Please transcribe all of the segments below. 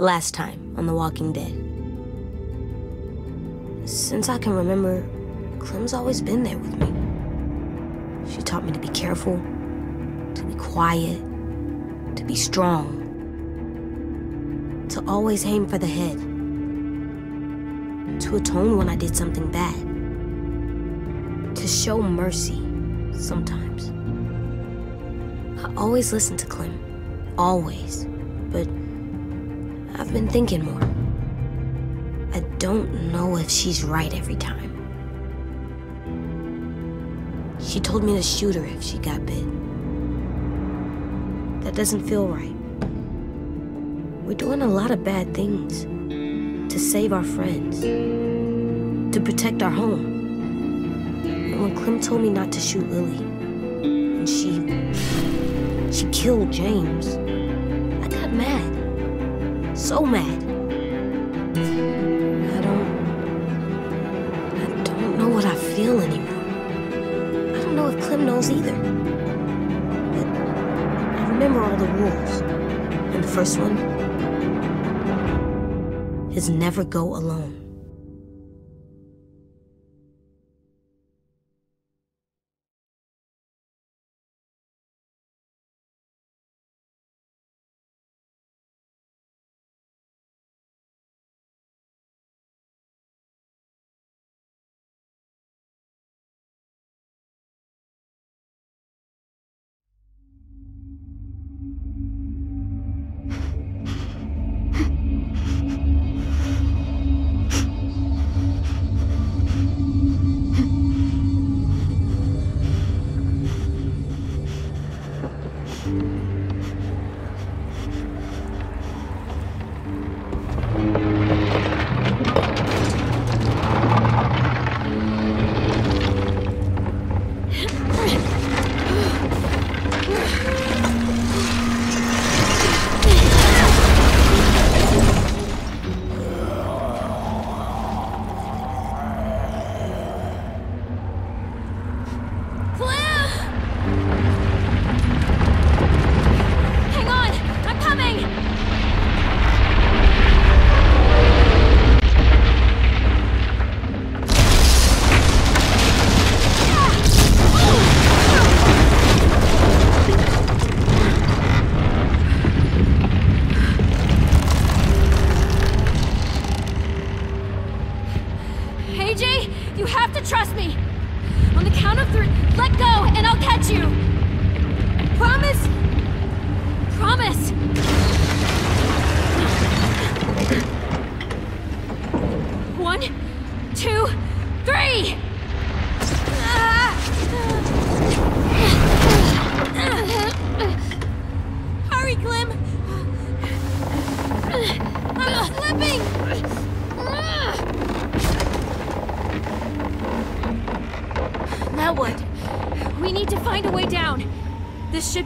Last time on The Walking Dead. Since I can remember, Clem's always been there with me. She taught me to be careful, to be quiet, to be strong, to always aim for the head, to atone when I did something bad, to show mercy sometimes. I always listened to Clem, always, but I've been thinking more. I don't know if she's right every time. She told me to shoot her if she got bit. That doesn't feel right. We're doing a lot of bad things to save our friends, to protect our home. And when Clem told me not to shoot Willy, and she killed James, I got mad. So mad. I don't know what I feel anymore. I don't know if Clem knows either. But I remember all the rules. And the first one is never go alone.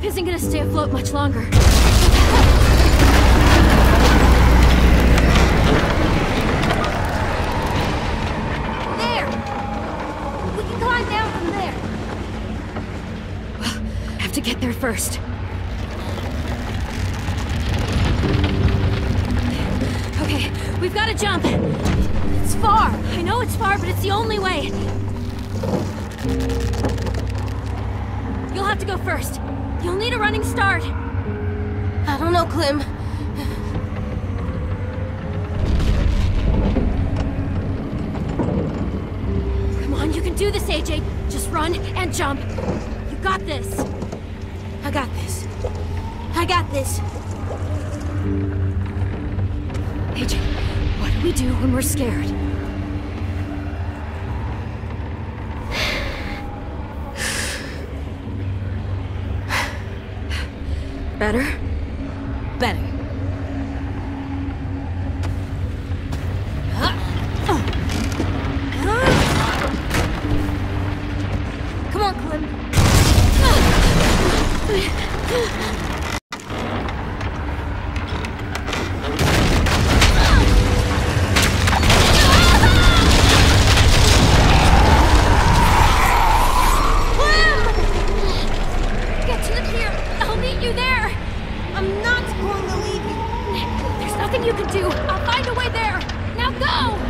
Isn't gonna stay afloat much longer. There! We can climb down from there. Well, have to get there first. Okay, we've gotta jump. It's far. I know it's far, but it's the only way. You'll have to go first. You'll need a running start. I don't know, Clem. Come on, you can do this, AJ. Just run and jump. You got this. I got this. I got this. AJ, what do we do when we're scared? Better? Better. Come on, Clem. Clem! Get to the pier! I'll meet you there! you can do. I'll find a way there. Now go!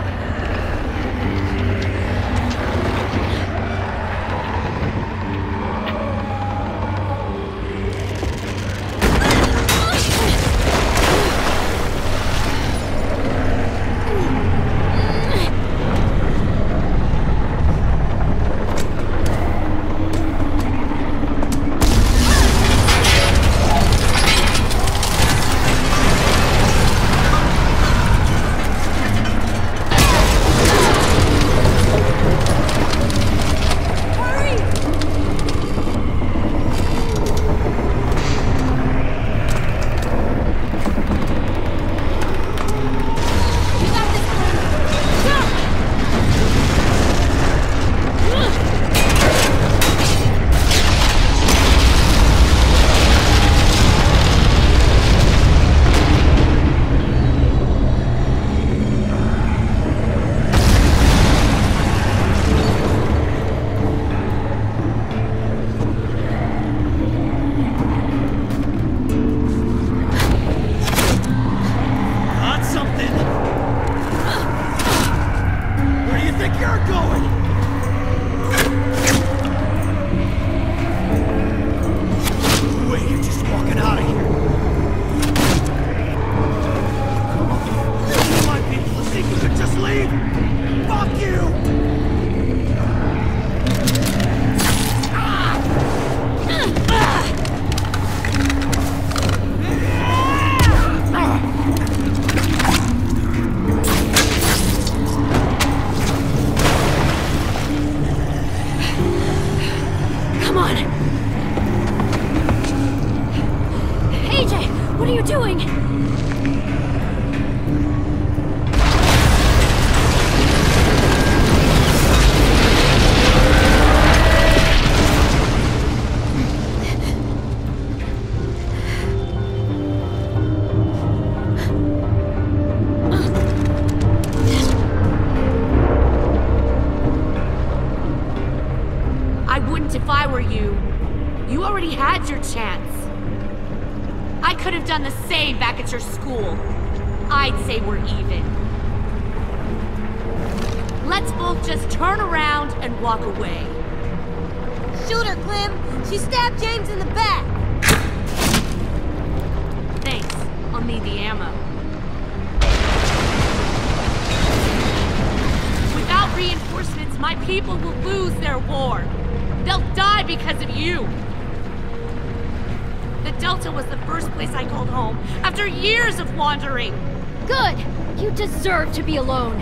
Deserve to be alone.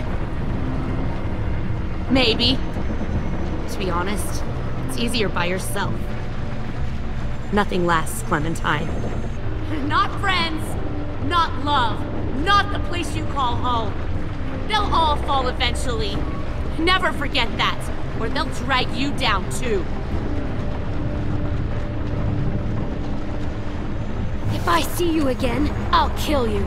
Maybe. To be honest, it's easier by yourself. Nothing lasts, Clementine. Not friends, not love, not the place you call home. They'll all fall eventually. Never forget that, or they'll drag you down too. If I see you again, I'll kill you.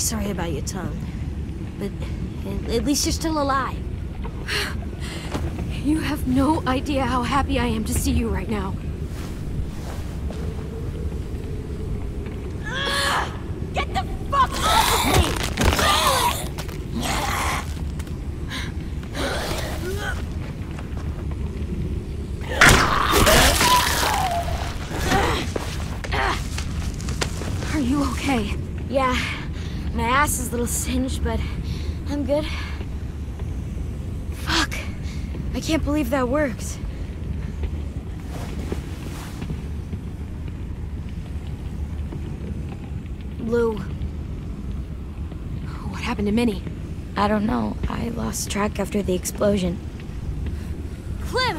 sorry about your tongue, but at least you're still alive. You have no idea how happy I am to see you right now. Get the fuck off of me! Are you okay? Yeah, my ass is a little singed, but I'm good. Fuck, I can't believe that worked. Lou. What happened to Minnie? I don't know. I lost track after the explosion. Clem!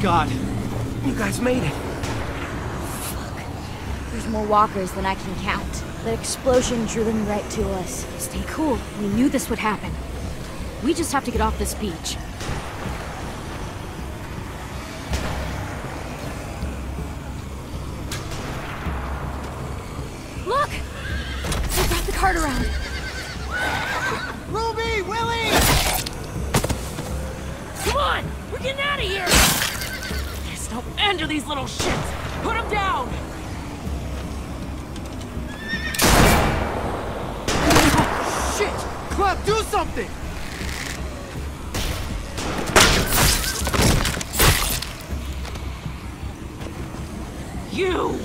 God, you guys made it. Fuck. There's more walkers than I can count. That explosion drew them right to us. Stay cool. We knew this would happen. We just have to get off this beach. Look! They brought the cart around. Ruby! Willy! Come on! We're getting out of here! Don't end to these little shits! Put them down! Oh, shit! Clem, do something! You!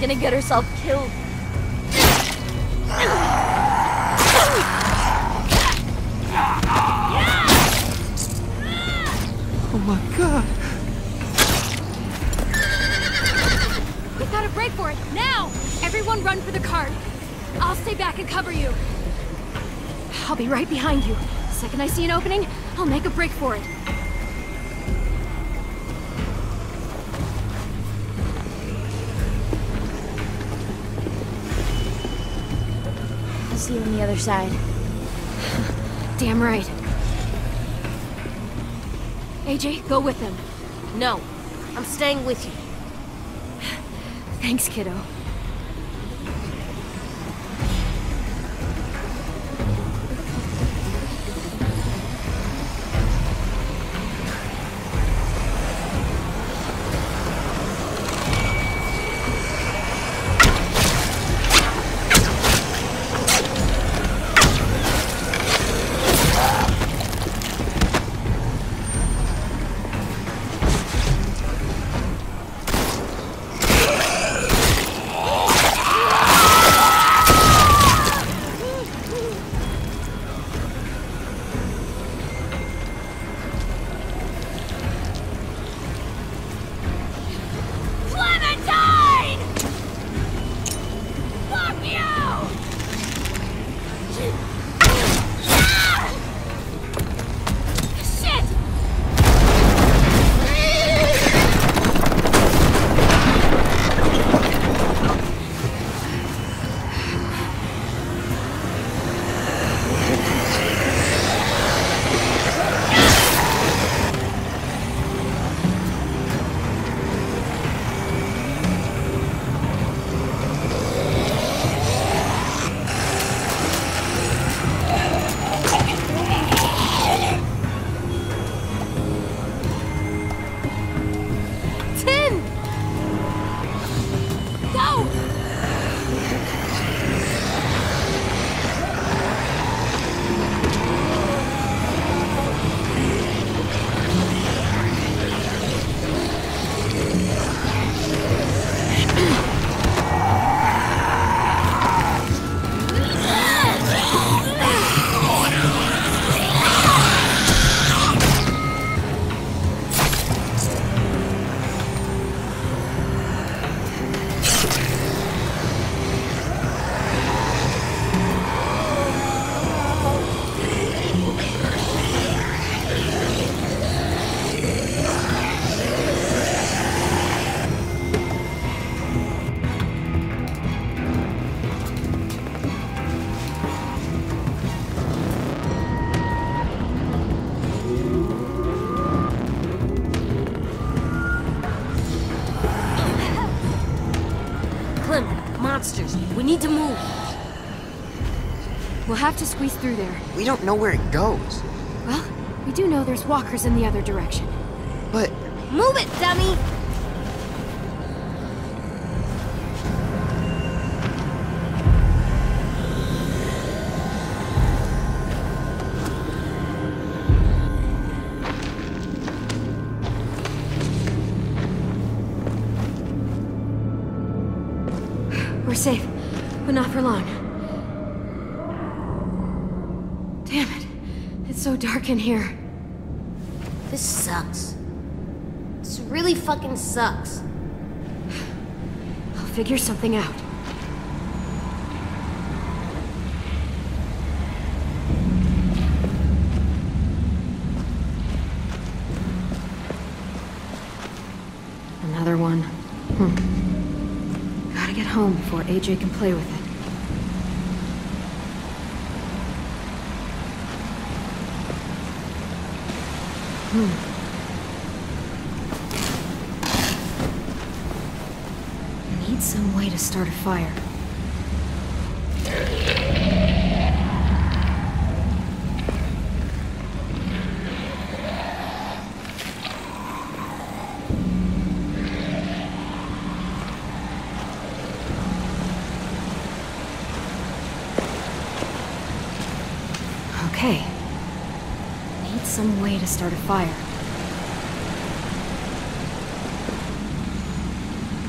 Gonna get herself killed. Oh my God! We've got to break for it now. Everyone, run for the cart. I'll stay back and cover you. I'll be right behind you. The second I see an opening, I'll make a break for it. See you on the other side. Damn right. AJ, go with them. No, I'm staying with you. Thanks, kiddo. have to squeeze through there. We don't know where it goes. Well, we do know there's walkers in the other direction. But... Move it, dummy! We're safe, but not for long. Damn it. It's so dark in here. This sucks. This really fucking sucks. I'll figure something out. Another one. Gotta get home before AJ can play with it. I need some way to start a fire. Okay. Need some way to start a fire.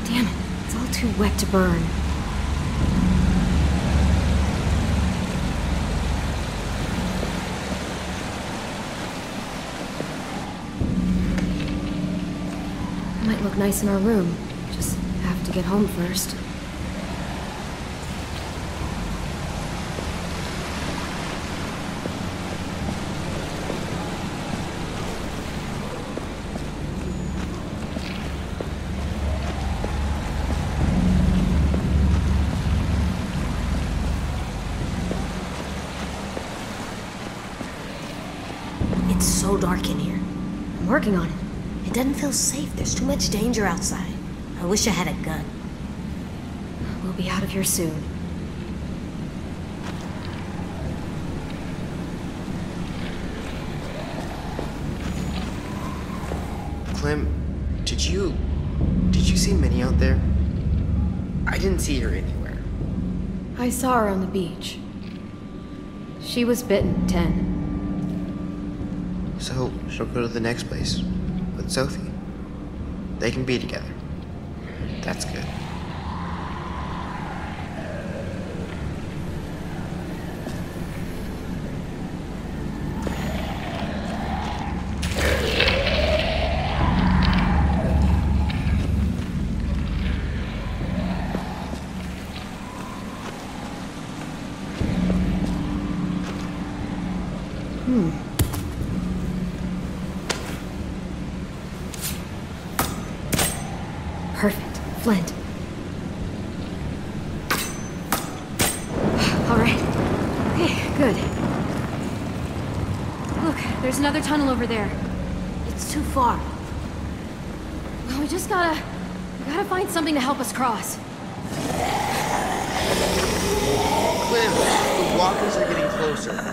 Damn it, it's all too wet to burn. It might look nice in our room. Just have to get home first. Dark in here. I'm working on it. It doesn't feel safe. There's too much danger outside. I wish I had a gun. We'll be out of here soon. Clem, did you see Minnie out there? I didn't see her anywhere. I saw her on the beach. She was bitten, Tenn. So, she'll go to the next place with Sophie. They can be together. That's good. Perfect. Flint. All right. Okay, good. Look, there's another tunnel over there. It's too far. Well, we just gotta find something to help us cross. Clem, the walkers are getting closer.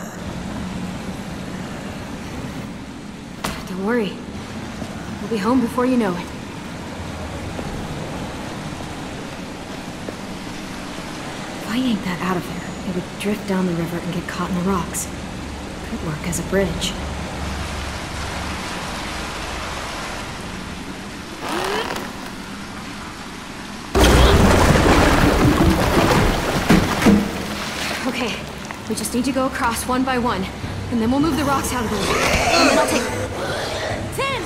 Don't worry. We'll be home before you know it. If I yanked that out of there, it would drift down the river and get caught in the rocks. Could work as a bridge. Okay, we just need to go across one by one, and then we'll move the rocks out of the way. And then I'll take... Tenn!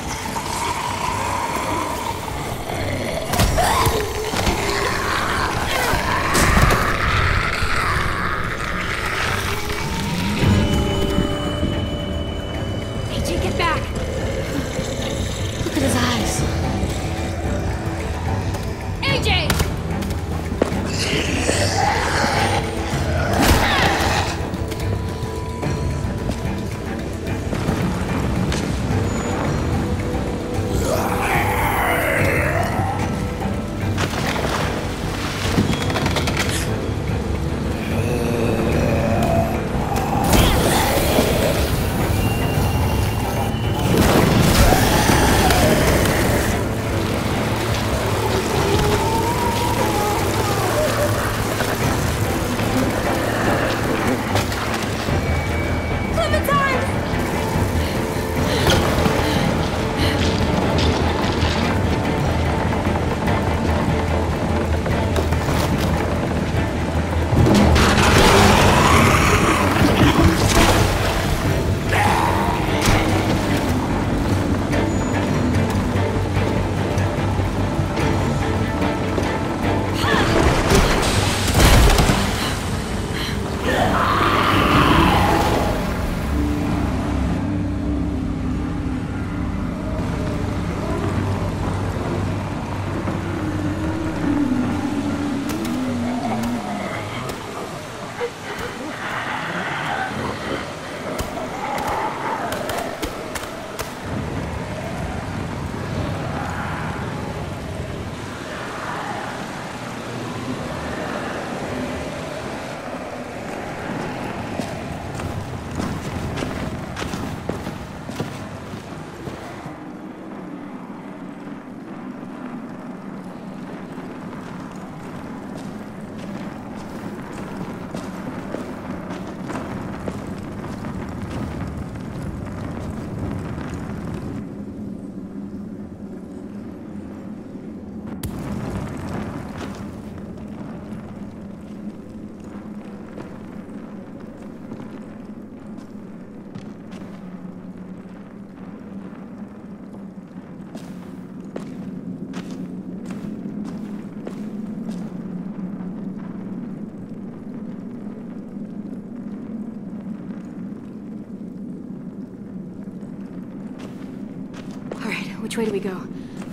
Which way do we go?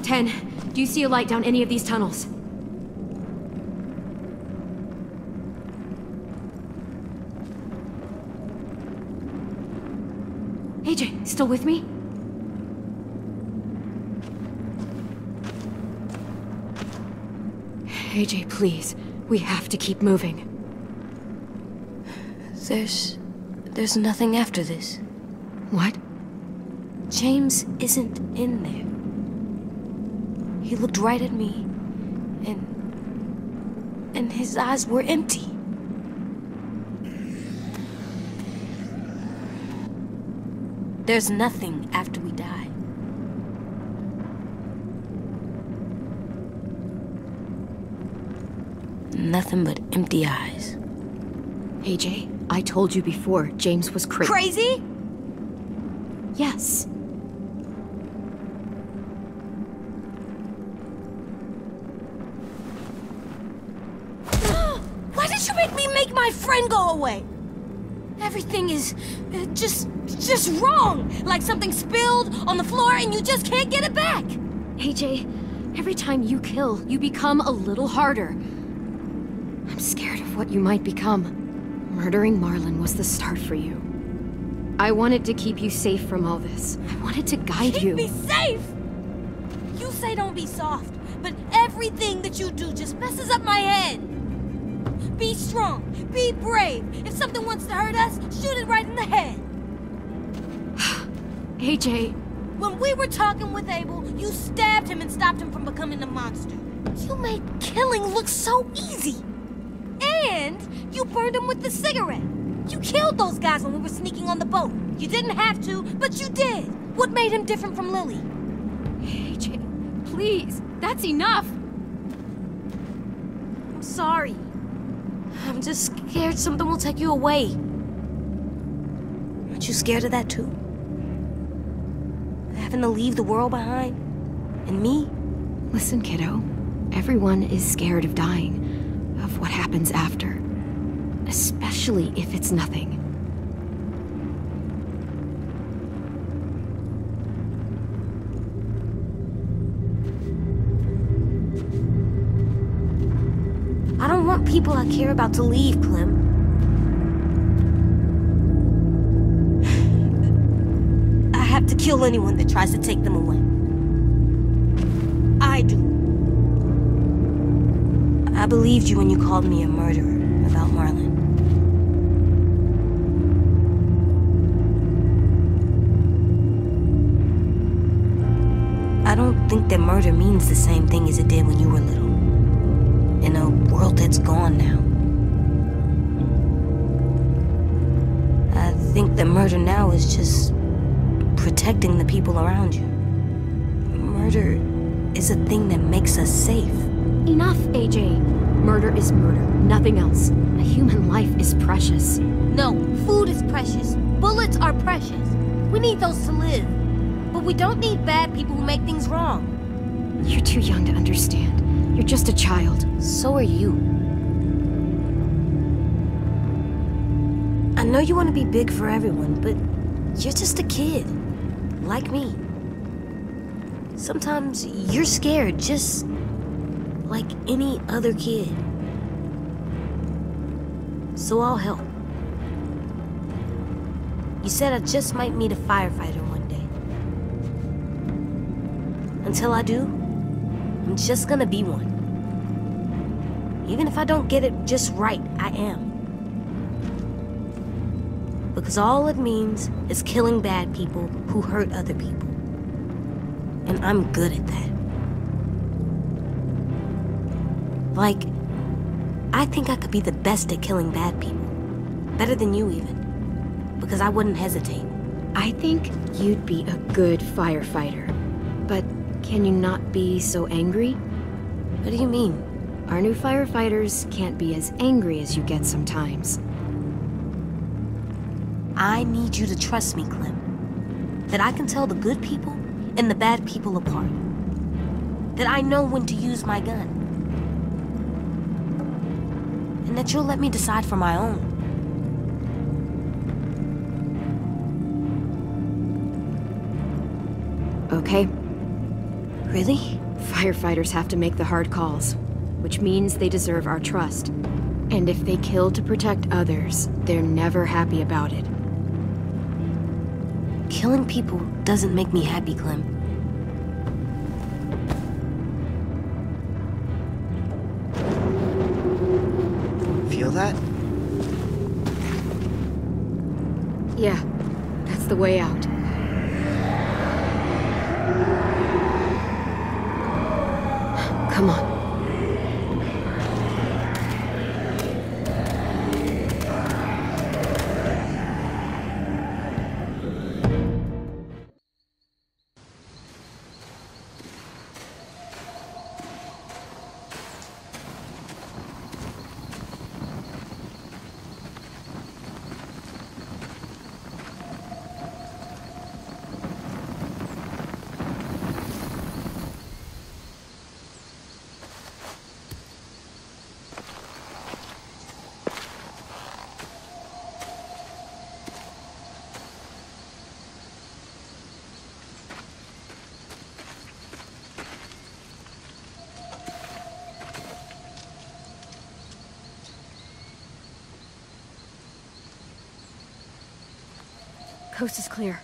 Tenn, do you see a light down any of these tunnels? AJ, still with me? AJ, please. We have to keep moving. There's nothing after this. What? James isn't in there. He looked right at me, and his eyes were empty. There's nothing after we die. Nothing but empty eyes. AJ, I told you before, James was crazy. Crazy? Yes. Why did you make my friend go away? Everything is just wrong. Like something spilled on the floor and you just can't get it back. AJ, every time you kill, you become a little harder. I'm scared of what you might become. Murdering Marlin was the start for you. I wanted to keep you safe from all this. I wanted to guide you. Keep me safe! You say don't be soft, but everything that you do just messes up my head. Be strong, be brave. If something wants to hurt us, shoot it right in the head. AJ. When we were talking with Abel, you stabbed him and stopped him from becoming a monster. You made killing look so easy. And you burned him with the cigarette. You killed those guys when we were sneaking on the boat. You didn't have to, but you did. What made him different from Lily? AJ, please, that's enough. I'm sorry. I'm just scared something will take you away. Aren't you scared of that too? Having to leave the world behind? And me? Listen, kiddo. Everyone is scared of dying. Of what happens after, especially if it's nothing. I don't want people I care about to leave, Clem. I have to kill anyone that tries to take them away. I do. I believed you when you called me a murderer about Marlin. I don't think that murder means the same thing as it did when you were little. In a world that's gone now. I think that murder now is just protecting the people around you. Murder is a thing that makes us safe. Enough, AJ. Murder is murder, nothing else. A human life is precious. No, food is precious. Bullets are precious. We need those to live. But we don't need bad people who make things wrong. You're too young to understand. You're just a child. So are you. I know you want to be big for everyone, but you're just a kid. Like me. Sometimes you're scared, just like any other kid. So I'll help. You said I just might meet a firefighter one day. Until I do, I'm just gonna be one. Even if I don't get it just right, I am. Because all it means is killing bad people who hurt other people. And I'm good at that. Like, I think I could be the best at killing bad people. Better than you, even. Because I wouldn't hesitate. I think you'd be a good firefighter. But can you not be so angry? What do you mean? Our new firefighters can't be as angry as you get sometimes. I need you to trust me, Clem. That I can tell the good people and the bad people apart. That I know when to use my gun. And that you'll let me decide for my own. Okay. Really? Firefighters have to make the hard calls, which means they deserve our trust. And if they kill to protect others, they're never happy about it. Killing people doesn't make me happy, Clem. Feel that? Yeah, that's the way out. Come on. Coast is clear.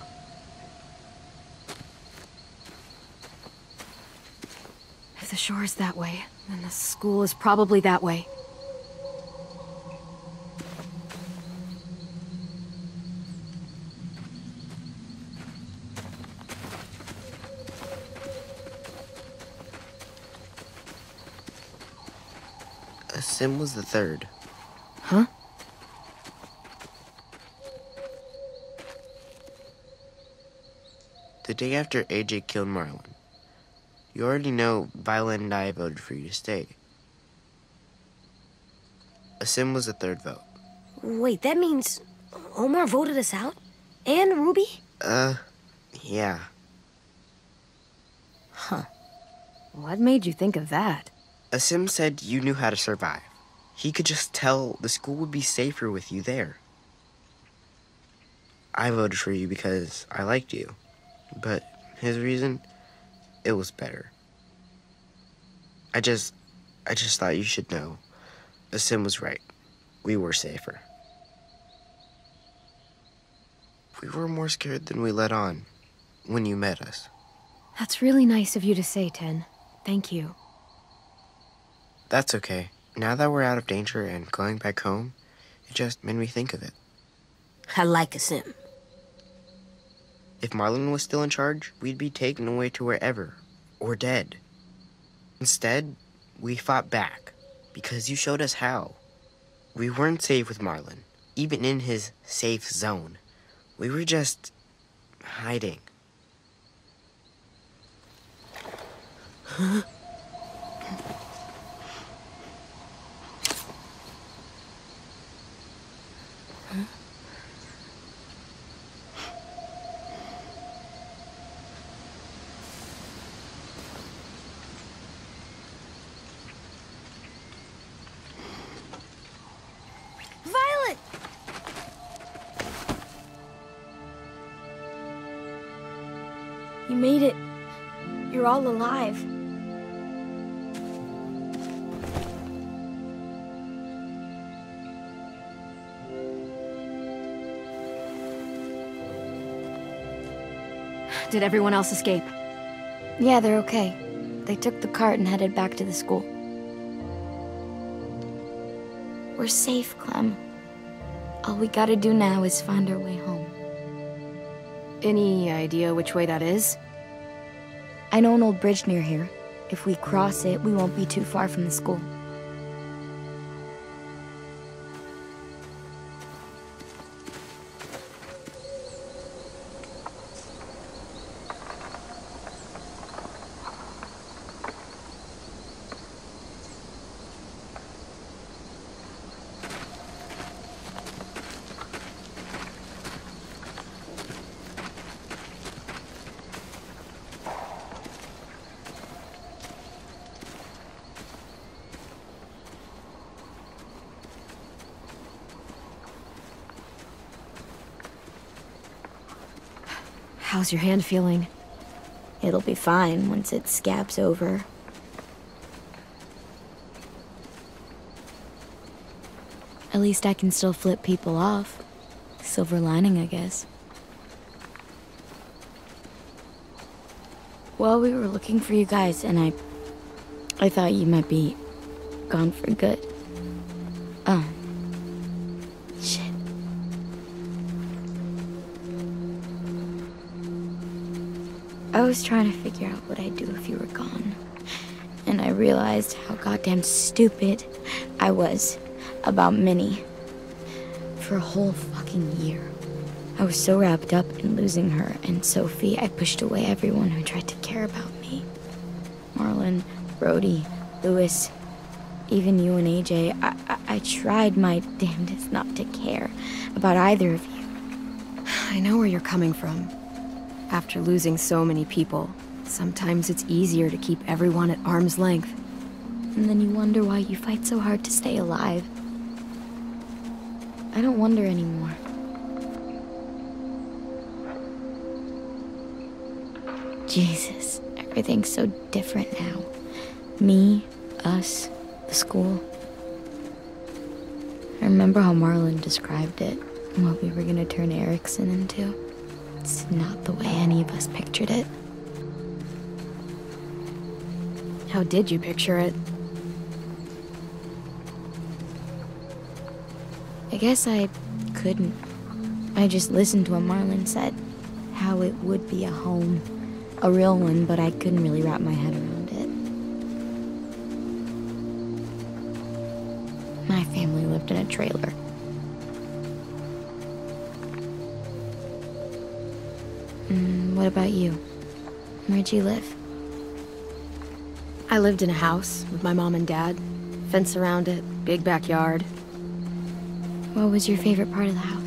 If the shore is that way, then the school is probably that way. Aasim was the third. Huh? The day after AJ killed Marlon. You already know Violet and I voted for you to stay. Aasim was the third vote. Wait, that means Omar voted us out? And Ruby? Yeah. Huh. What made you think of that? Aasim said you knew how to survive. He could just tell the school would be safer with you there. I voted for you because I liked you. But his reason, it was better. I just thought you should know. Aasim was right. We were safer. We were more scared than we let on when you met us. That's really nice of you to say, Tenn. Thank you. That's okay. Now that we're out of danger and going back home, it just made me think of it. I like Aasim. If Marlin was still in charge, we'd be taken away to wherever, or dead. Instead, we fought back, because you showed us how. We weren't safe with Marlin, even in his safe zone. We were just hiding. Huh? All alive. Did everyone else escape? Yeah, they're okay. They took the cart and headed back to the school. We're safe, Clem. All we gotta do now is find our way home. Any idea which way that is? I know an old bridge near here. If we cross it, we won't be too far from the school. How's your hand feeling? It'll be fine once it scabs over. At least I can still flip people off. Silver lining, I guess. Well, we were looking for you guys, and I thought you might be gone for good. Oh. Shit. I was trying to figure out what I'd do if you were gone. And I realized how goddamn stupid I was about Minnie. For a whole fucking year. I was so wrapped up in losing her and Sophie, I pushed away everyone who tried to care about me. Marlon, Brody, Louis, even you and AJ. I tried my damnedest not to care about either of you. I know where you're coming from. After losing so many people, sometimes it's easier to keep everyone at arm's length. And then you wonder why you fight so hard to stay alive. I don't wonder anymore. Jesus, everything's so different now. Me, us, the school. I remember how Marlin described it, and what we were gonna turn Ericson into. It's not the way any of us pictured it. How did you picture it? I guess I couldn't. I just listened to what Marlin said. How it would be a home. A real one, but I couldn't really wrap my head around it. My family lived in a trailer. What about you? Where'd you live? I lived in a house with my mom and dad. Fence around it, big backyard. What was your favorite part of the house?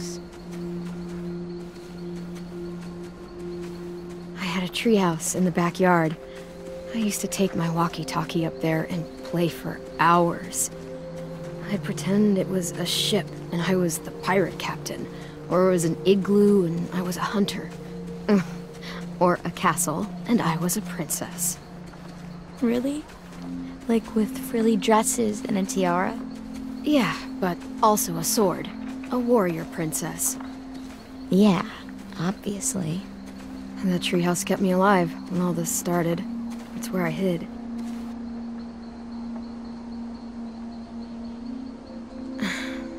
I had a treehouse in the backyard. I used to take my walkie-talkie up there and play for hours. I'd pretend it was a ship and I was the pirate captain, or it was an igloo and I was a hunter, or a castle and I was a princess. Really? Like with frilly dresses and a tiara? Yeah, but also a sword. A warrior princess. Yeah, obviously. And the treehouse kept me alive when all this started. It's where I hid.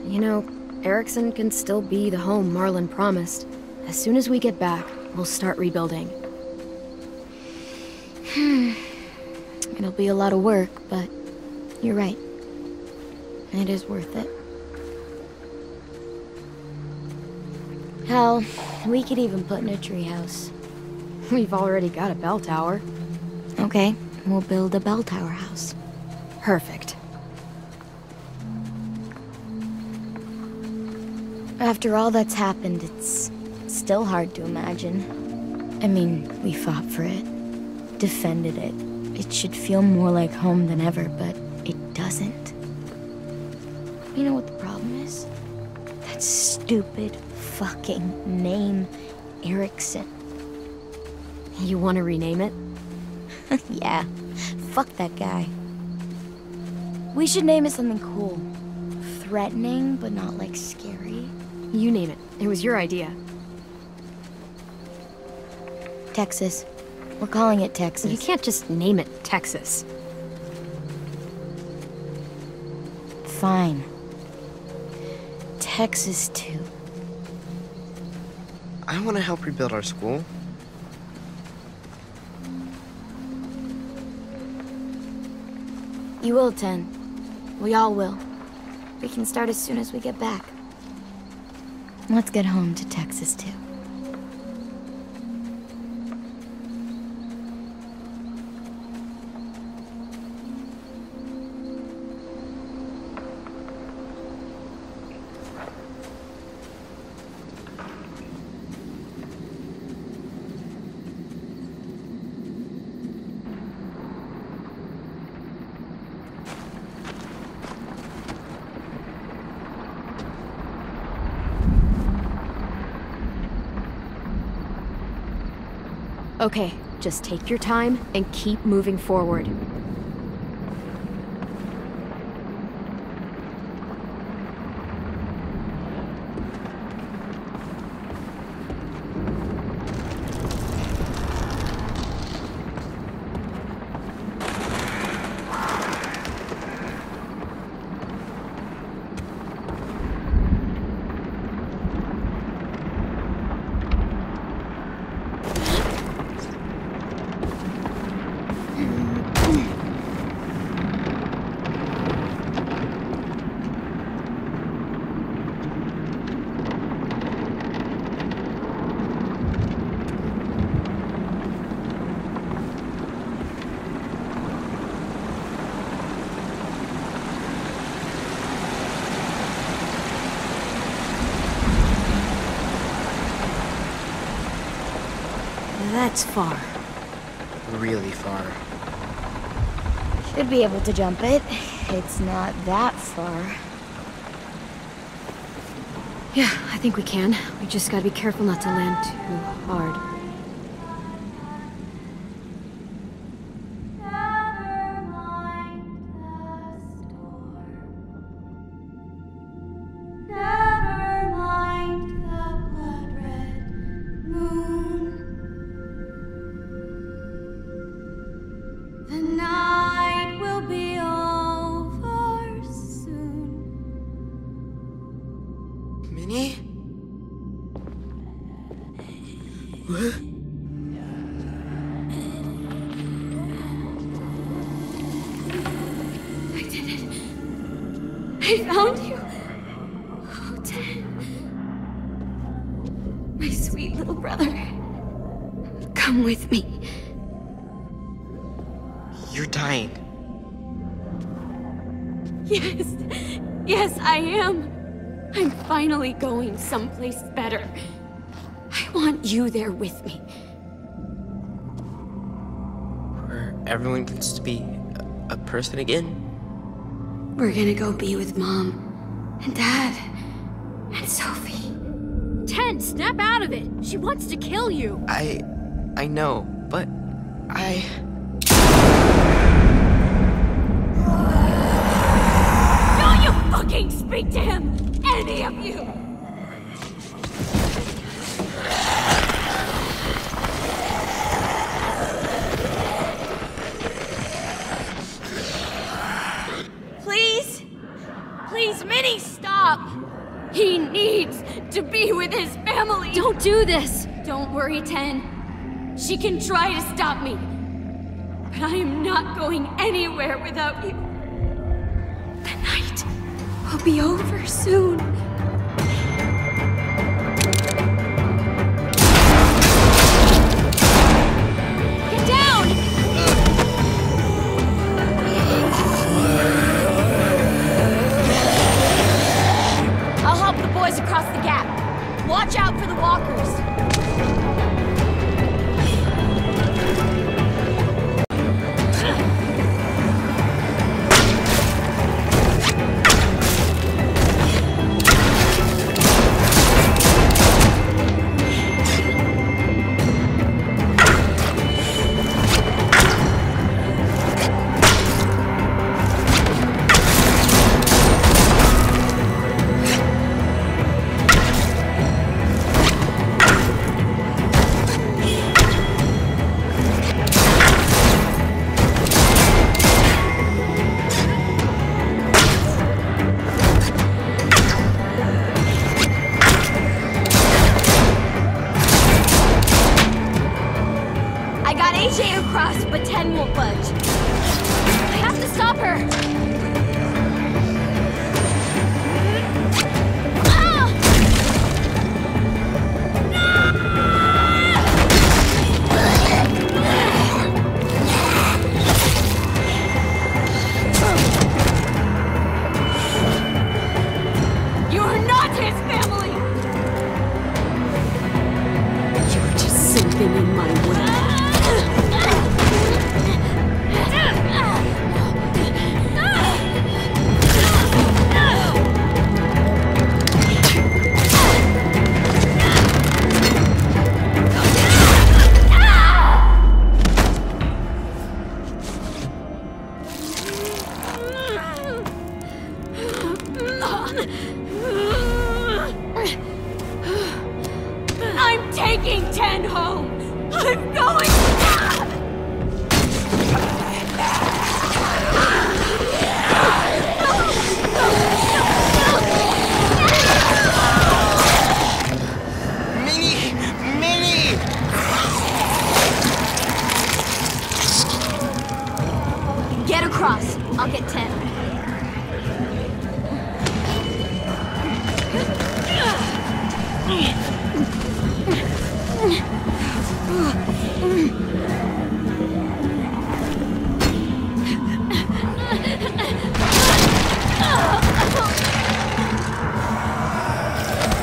You know, Ericson can still be the home Marlin promised. As soon as we get back, we'll start rebuilding. It'll be a lot of work, but you're right. It is worth it. Hell, we could even put in a treehouse. We've already got a bell tower. Okay, we'll build a bell tower house. Perfect. After all that's happened, it's still hard to imagine. I mean, we fought for it, defended it. It should feel more like home than ever, but it doesn't. You know what the problem is? That stupid fucking name, Ericson. You want to rename it? Yeah. Fuck that guy. We should name it something cool. Threatening, but not like scary. You name it. It was your idea. Texas. We're calling it Texas. You can't just name it Texas. Fine. Texas, too. I want to help rebuild our school. You will, Tenn. We all will. We can start as soon as we get back. Let's get home to Texas, too. Okay, just take your time and keep moving forward. That's far. Really far. Should be able to jump it. It's not that far. Yeah, I think we can. We just gotta be careful not to land too hard. Going someplace better. I want you there with me. Where everyone gets to be a person again? We're gonna go be with Mom and Dad and Sophie. Tenn, snap out of it! She wants to kill you! I know, but I... Don't you fucking speak to him! Any of you! Please? Please, Minnie, stop! He needs to be with his family! Don't do this! Don't worry, Tenn. She can try to stop me. But I am not going anywhere without you. The night will be over soon. I'll get Tenn.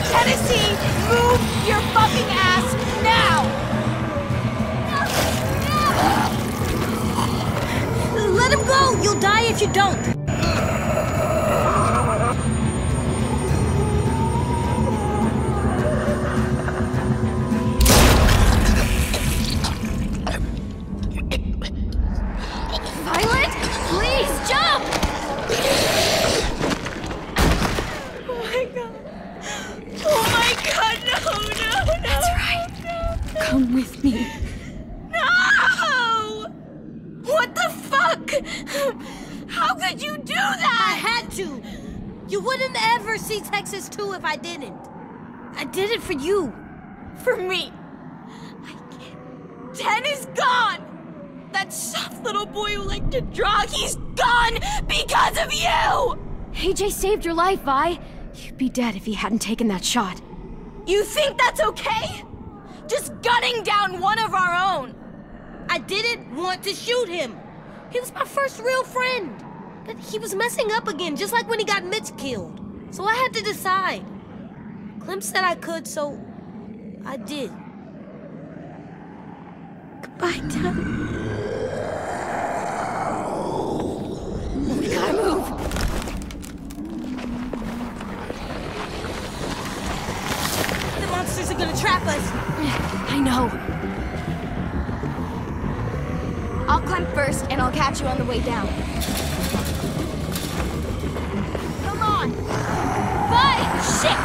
Tennessee, move your fucking ass now! Let him go! You'll die if you don't! Violet, please jump! Oh my god. Oh my god, no, no. That's right. No, no. Come with me. How could you do that? I had to. You wouldn't ever see Texas 2 if I didn't. I did it for you. For me. I can't. Tenn is gone. That soft little boy who liked to draw, he's gone because of you. AJ saved your life, Vi. You'd be dead if he hadn't taken that shot. You think that's okay? Just gunning down one of our own. I didn't want to shoot him. He was my first real friend. But he was messing up again, just like when he got Mitch killed. So I had to decide. Clem said I could, so I did. Goodbye, Tenn. We gotta move. The monsters are gonna trap us. I know. I'll climb first, and I'll catch you on the way down. Come on! Bye! Shit!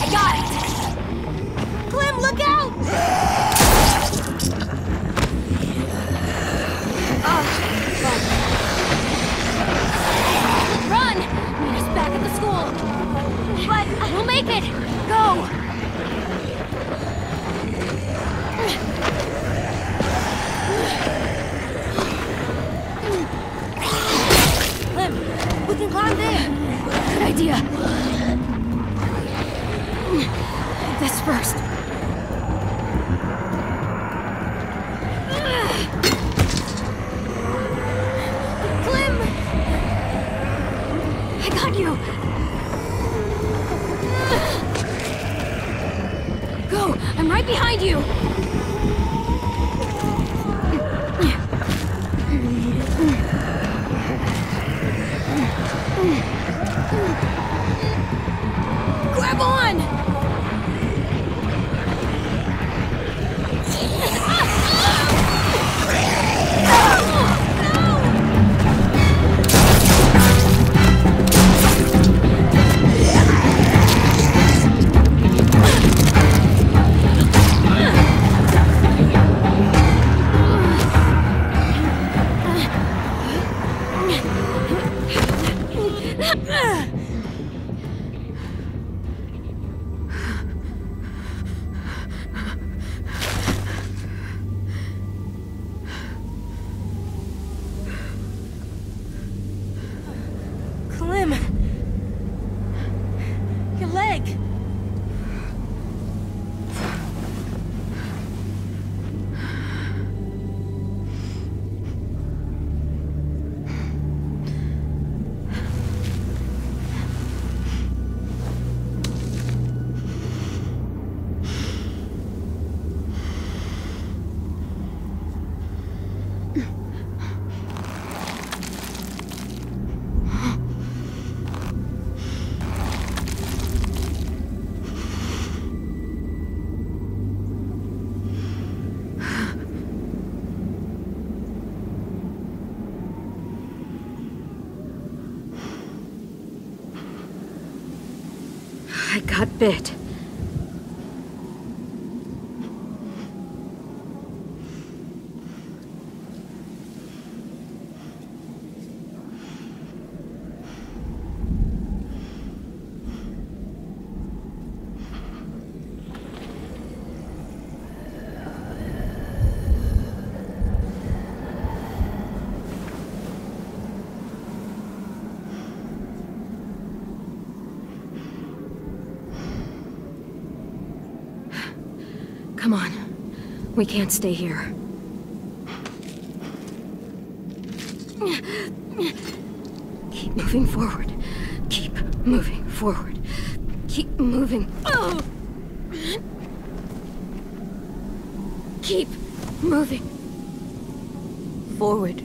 I got it! Clem, look out! Oh, run! Meet us back at the school! But we'll make it! Go! We can climb there. Good idea. This first. Clem! I got you. Go! I'm right behind you. Grab on! Got bit. Come on. We can't stay here. Keep moving forward. Keep moving forward. Keep moving. Oh! Keep moving forward.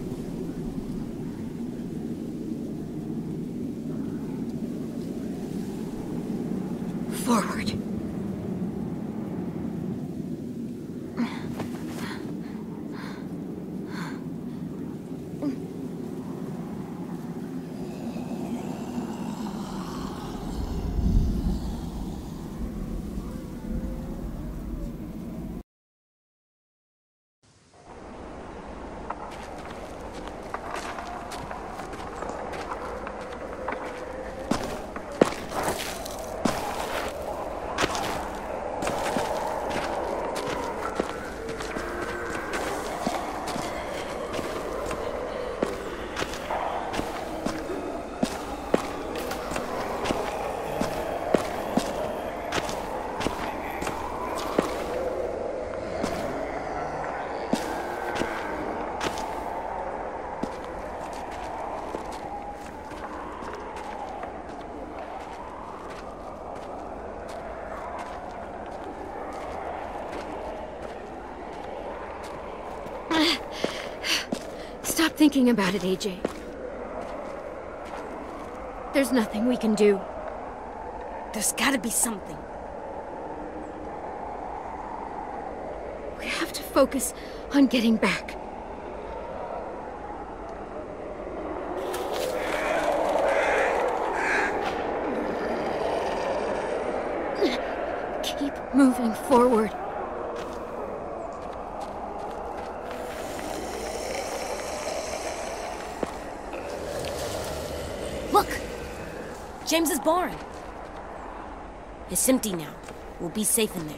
Forward. Thinking about it, AJ. There's nothing we can do. There's gotta be something. We have to focus on getting back. Keep moving forward. James's barn. It's empty now. We'll be safe in there.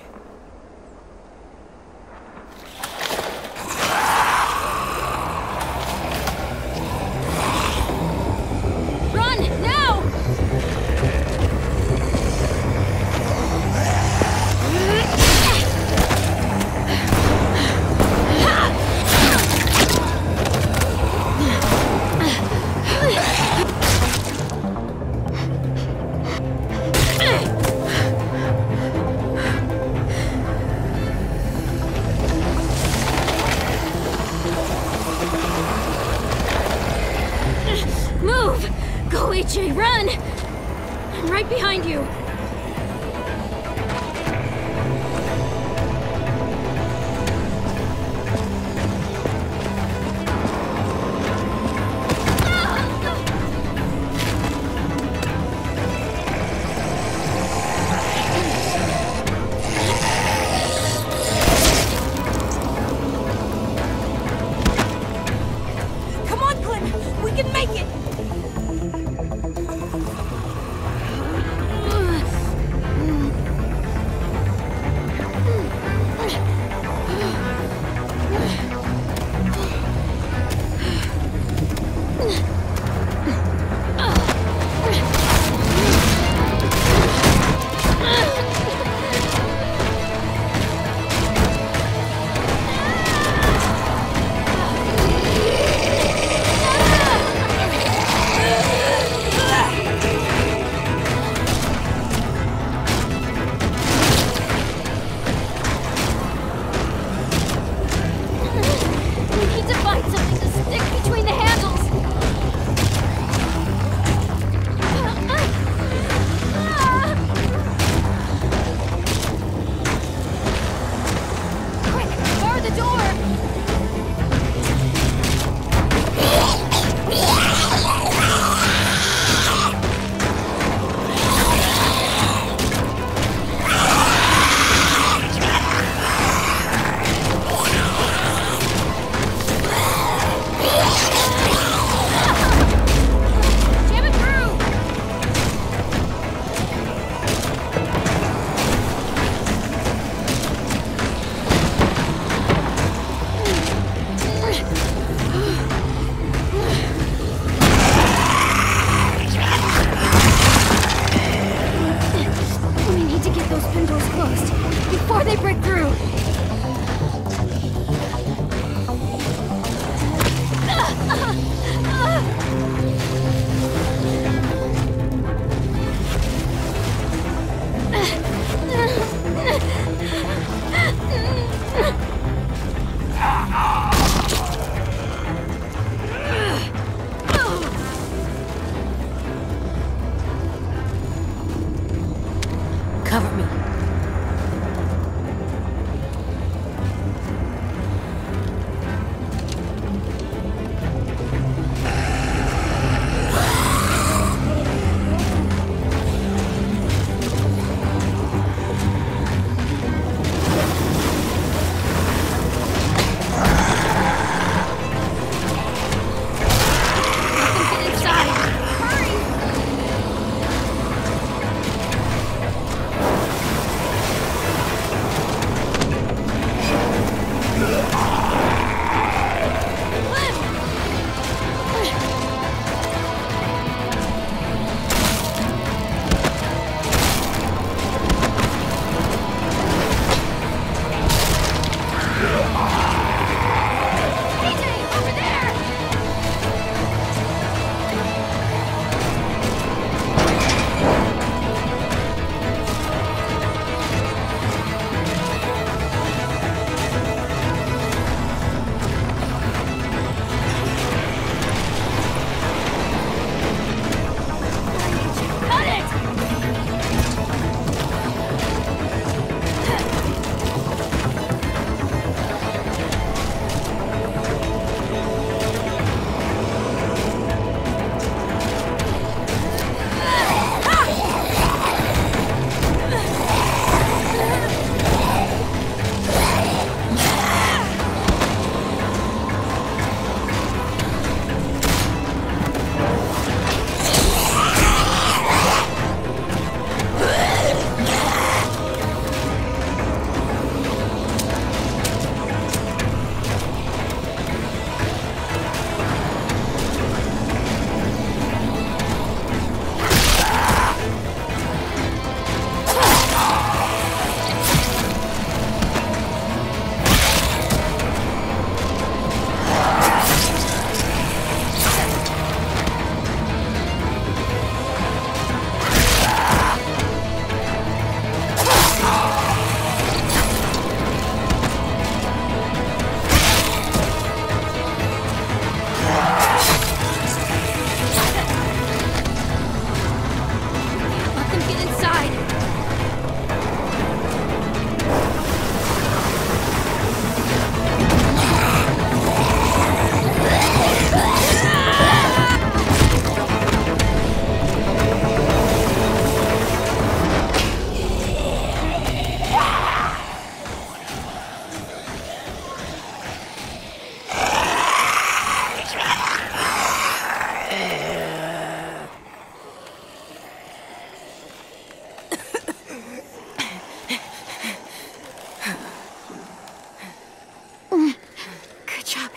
We can make it!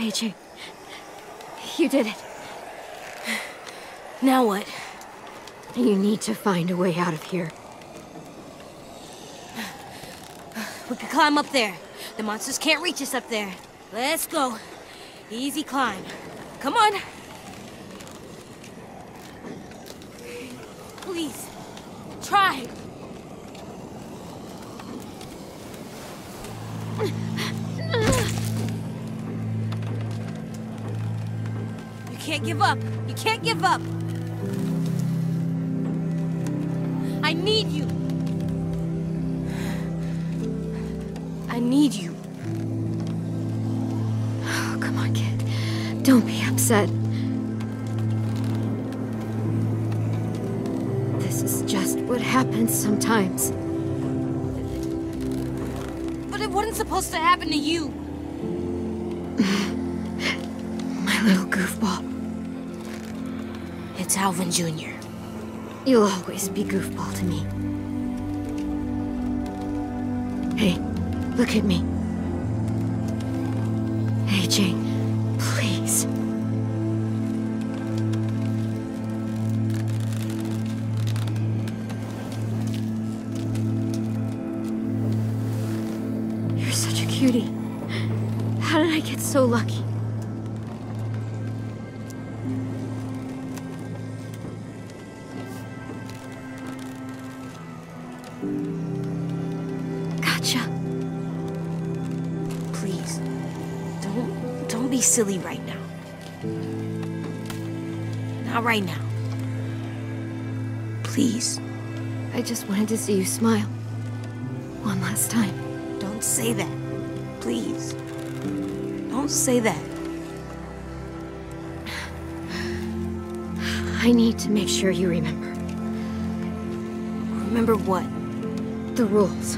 AJ, you did it. Now what? You need to find a way out of here. We can climb up there. The monsters can't reach us up there. Let's go. Easy climb. Come on. Please, try. You can't give up. You can't give up. I need you. I need you. Oh, come on, kid. Don't be upset. This is just what happens sometimes. But it wasn't supposed to happen to you. My little goofball. It's Alvin Jr. You'll always be goofball to me. Hey. Look at me. AJ, please. You're such a cutie. How did I get so lucky? Silly right now. Not right now. Please. I just wanted to see you smile. One last time. Don't say that. Please. Don't say that. I need to make sure you remember. Remember what? The rules.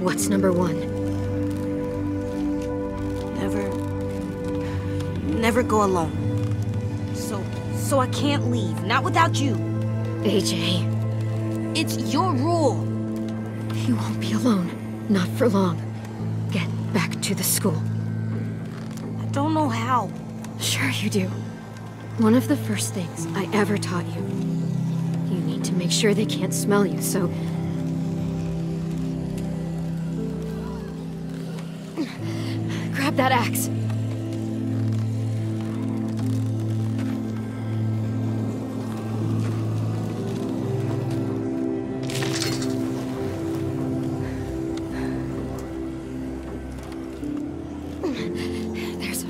What's number one? Never go alone. So I can't leave. Not without you. AJ. It's your rule. You won't be alone. Not for long. Get back to the school. I don't know how. Sure you do. One of the first things I ever taught you. You need to make sure they can't smell you, so... Grab that axe.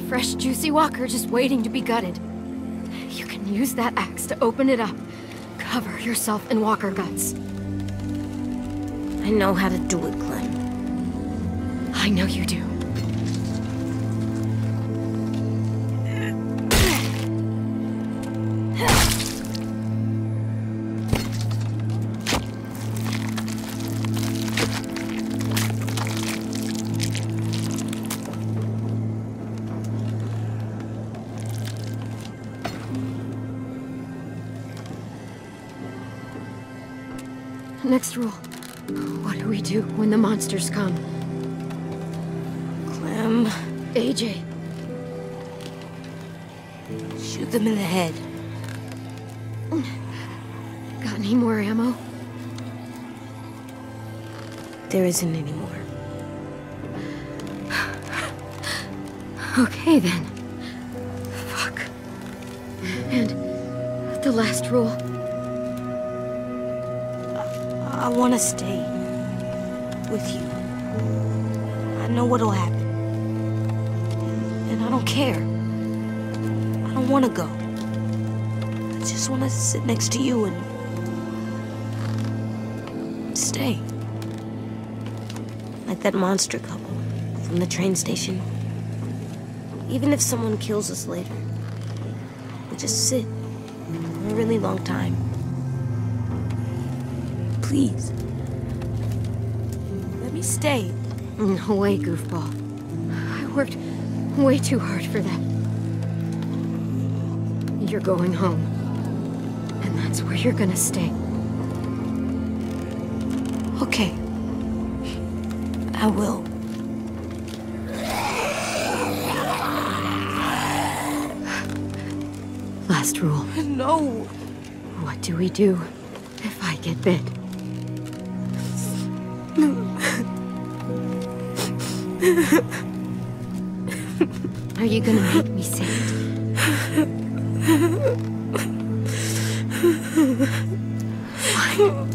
Fresh, juicy walker just waiting to be gutted. You can use that axe to open it up. Cover yourself in walker guts. I know how to do it, Glenn. I know you do. Next rule. What do we do when the monsters come? Clem. AJ. Shoot them in the head. Got any more ammo? There isn't any more. Okay then. Fuck. And the last rule. I want to stay with you. I know what'll happen. And I don't care. I don't want to go. I just want to sit next to you and stay. Like that monster couple from the train station. Even if someone kills us later, we just sit for a really long time. Please. Let me stay. No way, goofball. I worked way too hard for that. You're going home. And that's where you're gonna stay. Okay. I will. last rule. No. What do we do if I get bit? Are you gonna make me say it? Fine.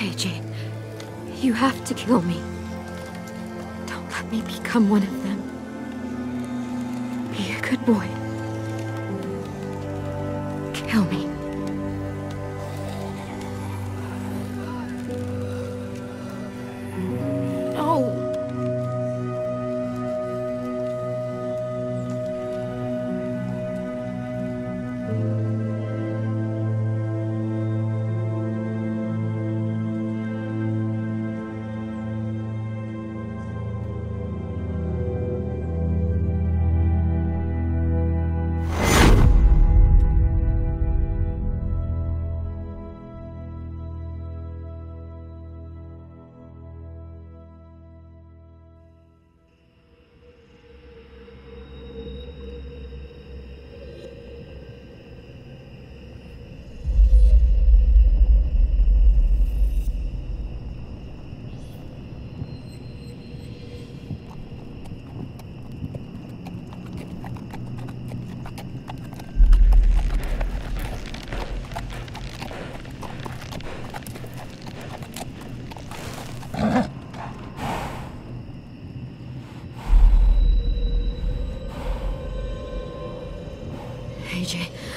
AJ, you have to kill me. Don't let me become one of them. Be a good boy. Kill me.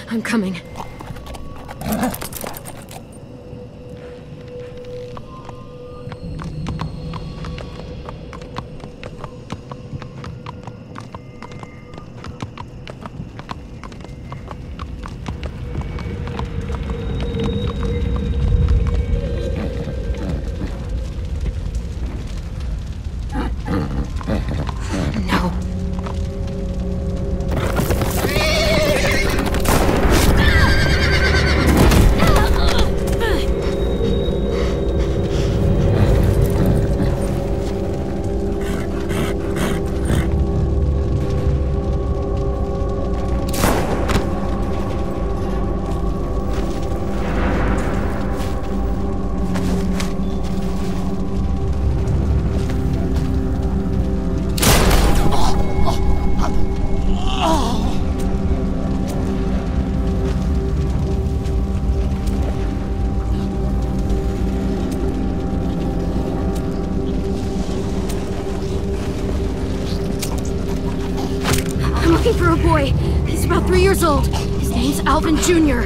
I'm coming. Old. His name's Alvin Jr.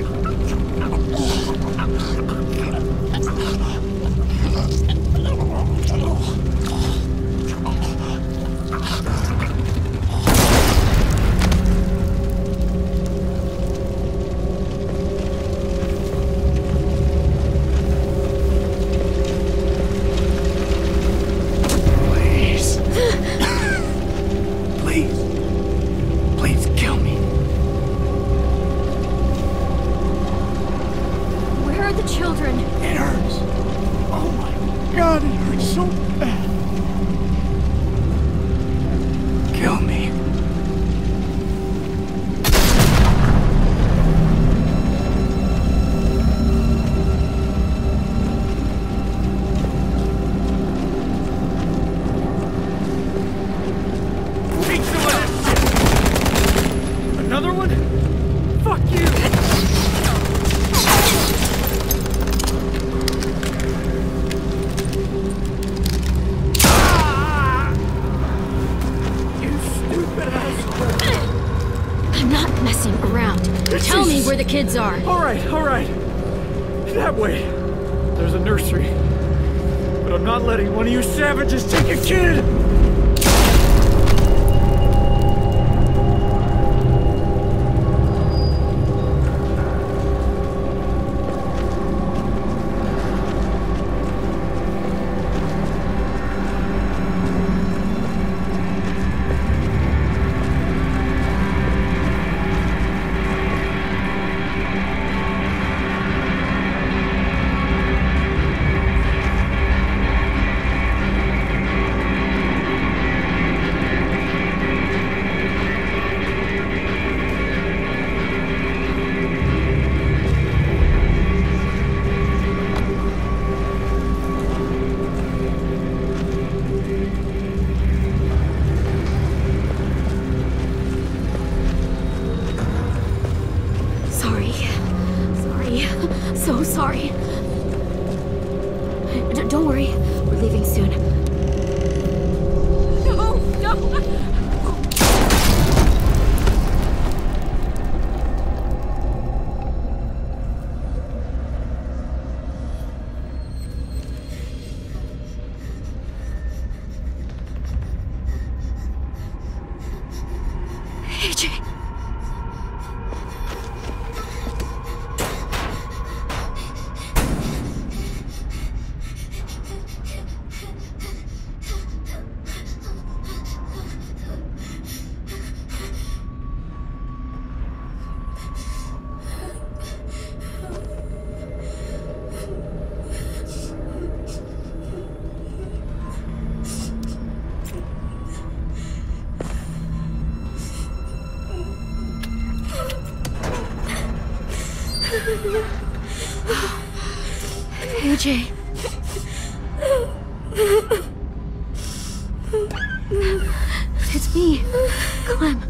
Kids are. All right. That way. There's a nursery. But I'm not letting one of you savages take a kid! so sorry. Don't worry, we're leaving soon. No, no! AJ. It's me, Clem.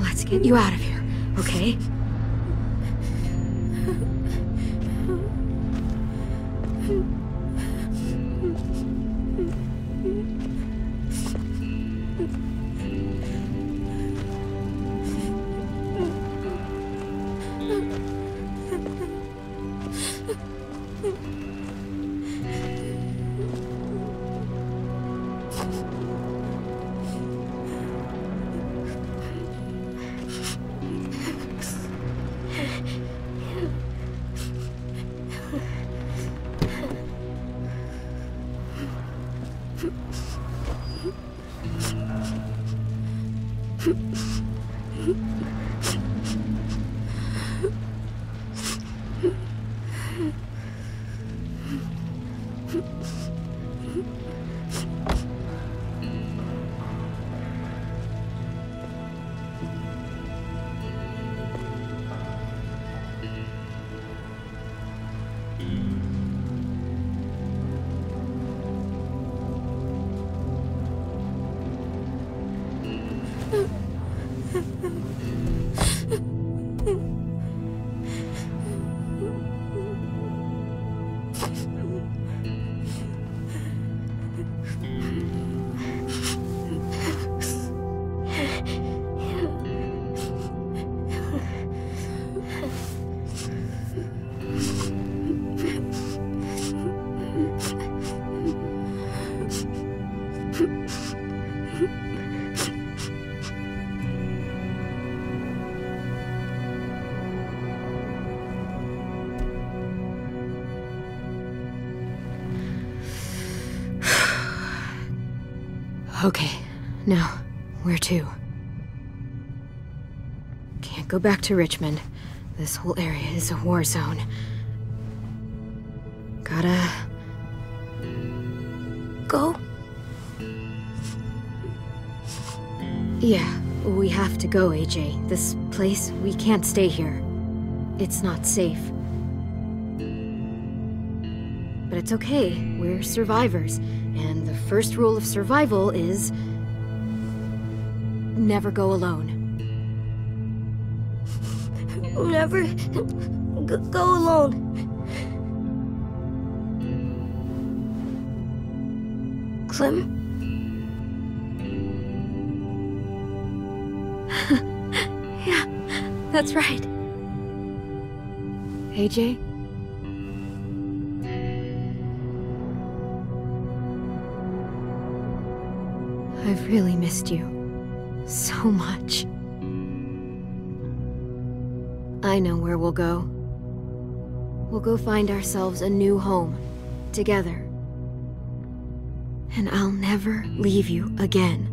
Let's get you out of here, okay? Okay, now, where to? Can't go back to Richmond. This whole area is a war zone. Gotta... go? Yeah, we have to go, AJ. This place, we can't stay here. It's not safe. But it's okay, we're survivors. And the first rule of survival is... never go alone. Never... go alone. Clem? Yeah, that's right. AJ? I've really missed you. So much. I know where we'll go. We'll go find ourselves a new home. together. And I'll never leave you again.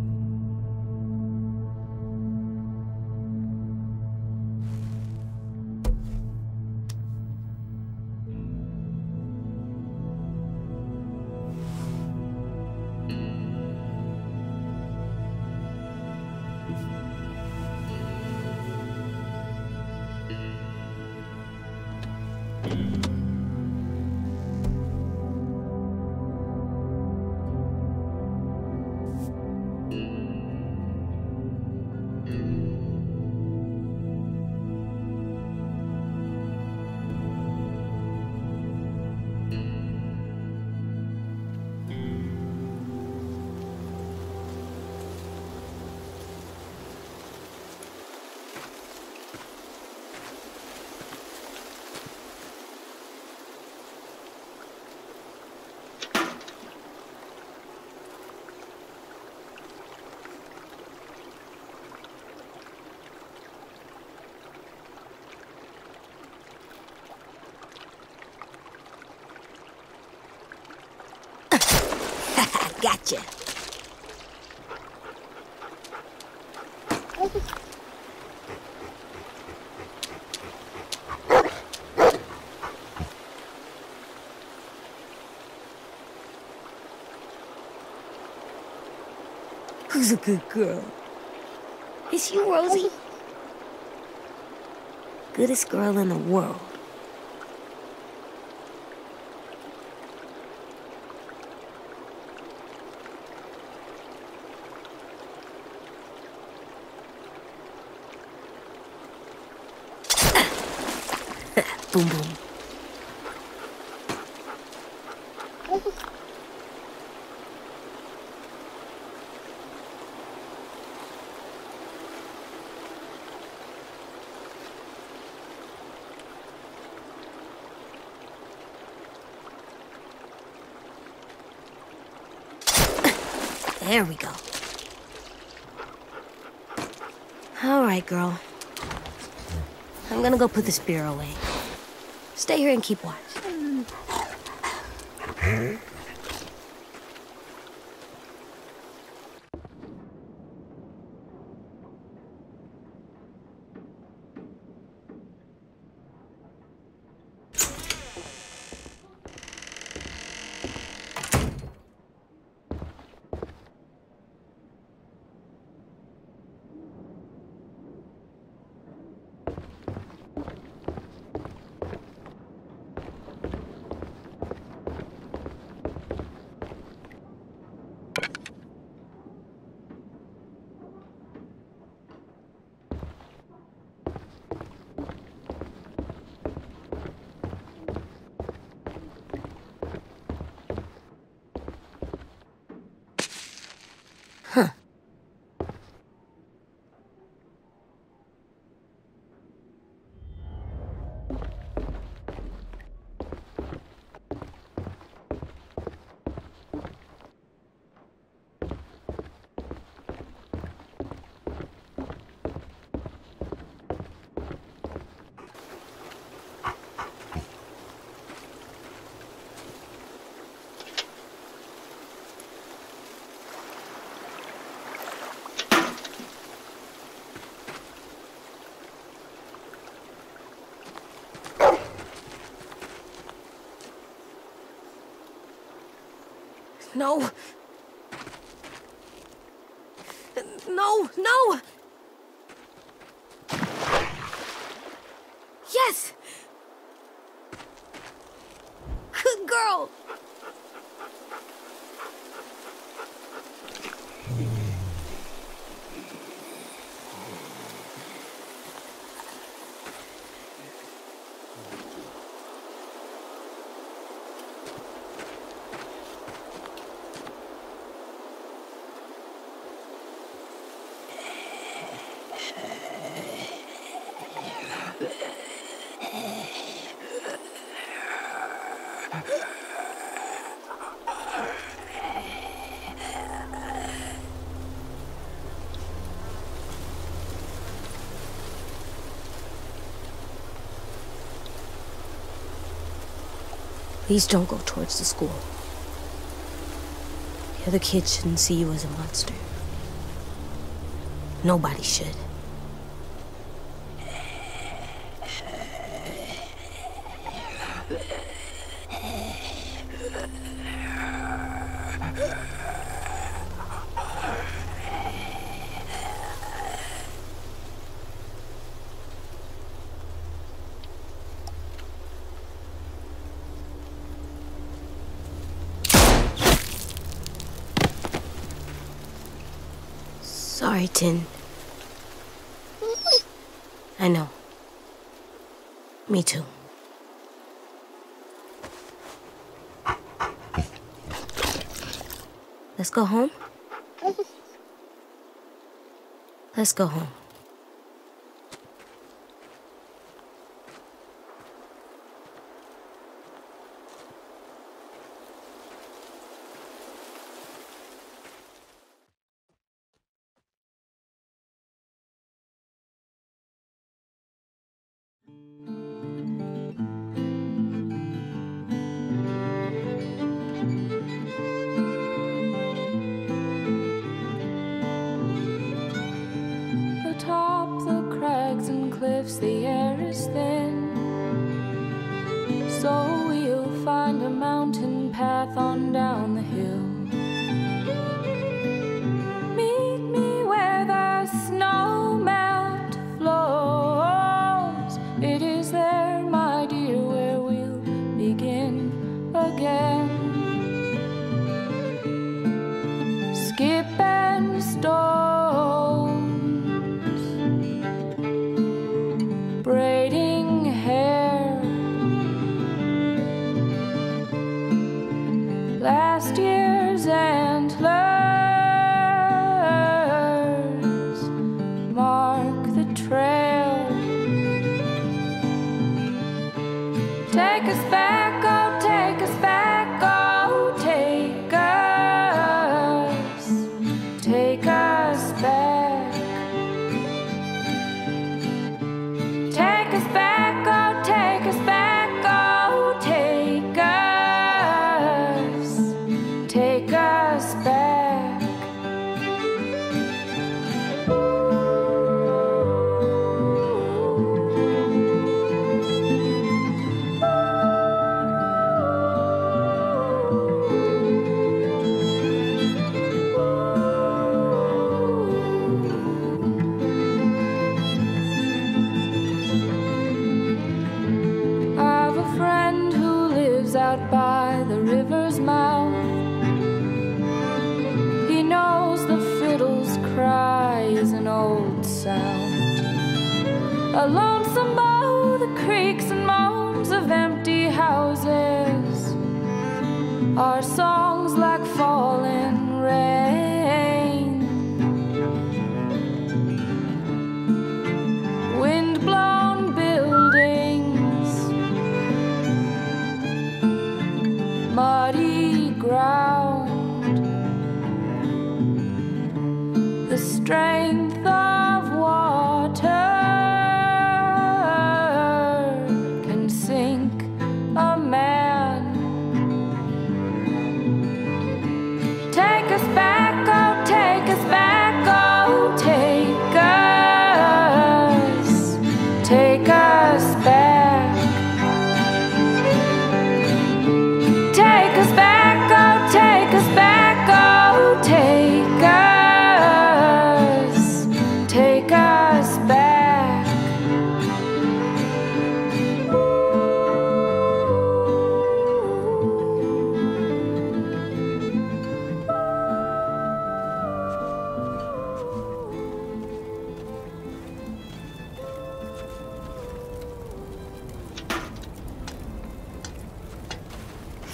Gotcha. Who's a good girl? Is you, Rosie? Goodest girl in the world. Boom, boom. There we go. All right, girl. I'm gonna go put the spear away. Stay here and keep watch. No. No, no. Yes. Good girl. Please don't go towards the school. The other kids shouldn't see you as a monster. Nobody should. Sorry, Tenn. I know. Me too. Let's go home? Let's go home.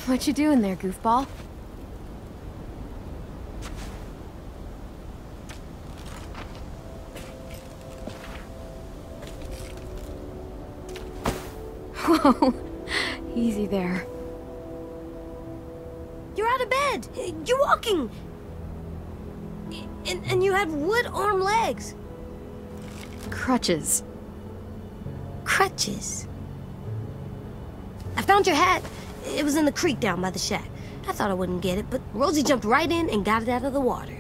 What you doing there, goofball? Whoa, easy there. You're out of bed. You're walking, and you have wood arm legs. Crutches. I found your hat. It was in the creek down by the shack. I thought I wouldn't get it, but Rosie jumped right in and got it out of the water.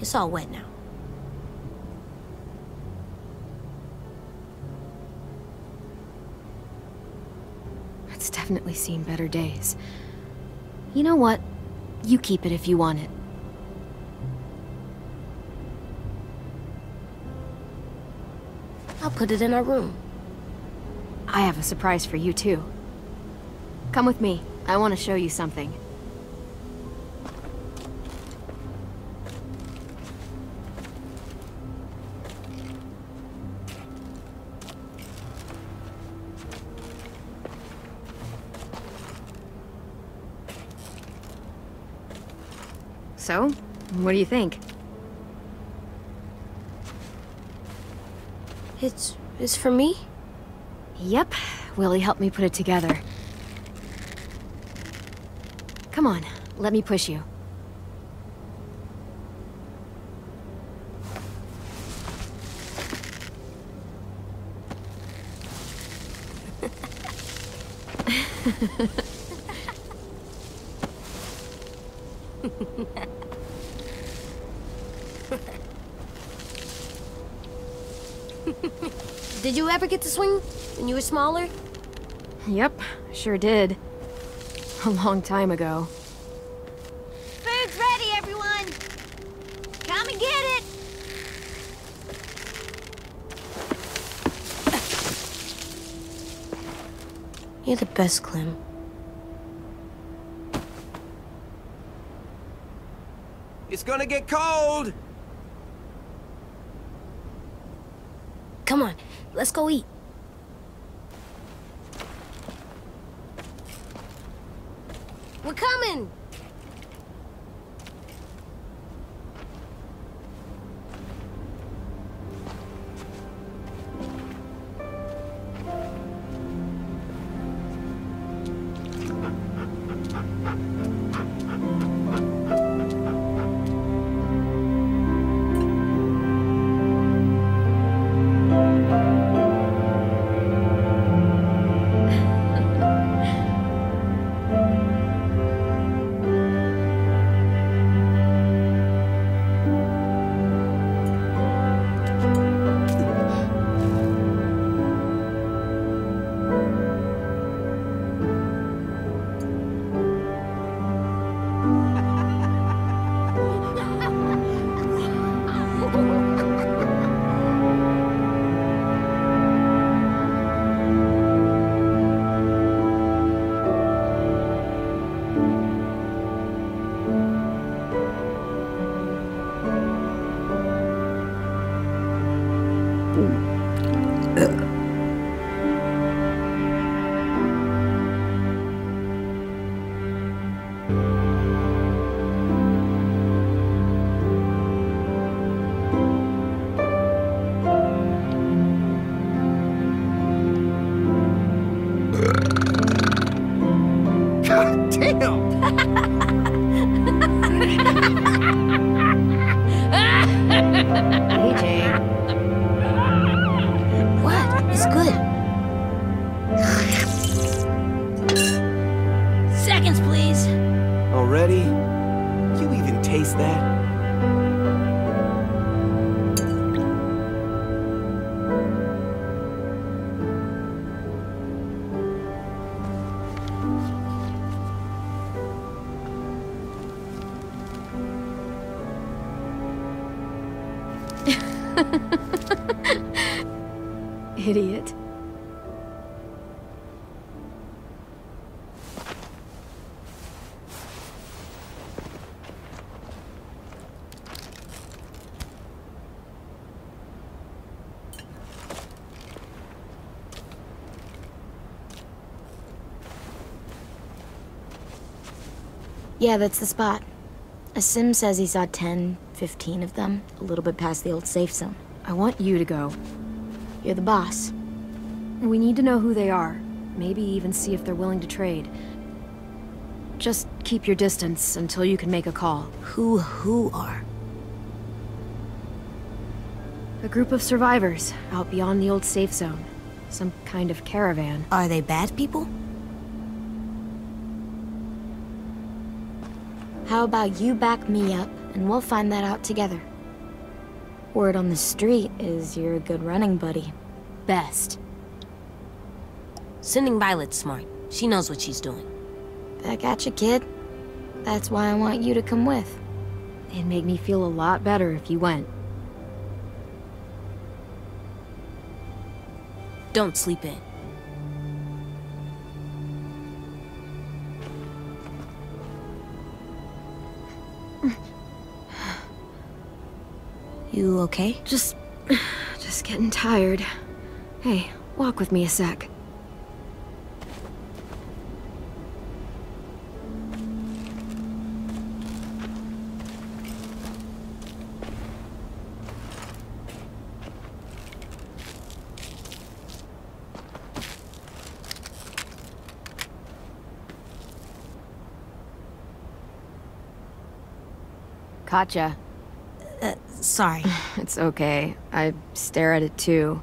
It's all wet now. It's definitely seen better days. You know what? You keep it if you want it. I'll put it in our room. I have a surprise for you, too. Come with me. I want to show you something. So, what do you think? It's for me? Yep. Willy helped me put it together. Come on, let me push you. Did you ever get to swing when you were smaller? Yep, sure did. A long time ago. Food's ready, everyone! Come and get it! You're the best, Clem. It's gonna get cold! Come on, let's go eat. We're coming! Idiot. Yeah, that's the spot. Aasim says he saw 10, 15 of them, a little bit past the old safe zone. I want you to go. You're the boss. We need to know who they are. Maybe even see if they're willing to trade. Just keep your distance until you can make a call. Who are? A group of survivors out beyond the old safe zone. Some kind of caravan. Are they bad people? How about you back me up, and we'll find that out together. Word on the street is you're a good running buddy. Best. Sending Violet's smart. She knows what she's doing. Back at you, kid. That's why I want you to come with. It'd make me feel a lot better if you went. Don't sleep in. You okay? Just getting tired. Hey, walk with me a sec. Gotcha. Sorry. It's okay. I stare at it too.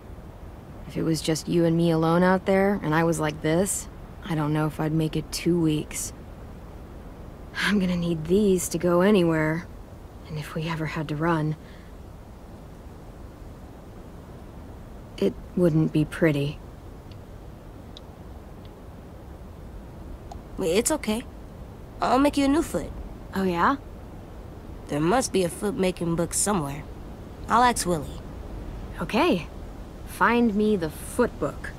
If it was just you and me alone out there, and I was like this, I don't know if I'd make it 2 weeks. I'm gonna need these to go anywhere. And if we ever had to run, it wouldn't be pretty. It's okay. I'll make you a new foot. Oh yeah? There must be a foot-making book somewhere. I'll ask Willy. Okay. Find me the foot book.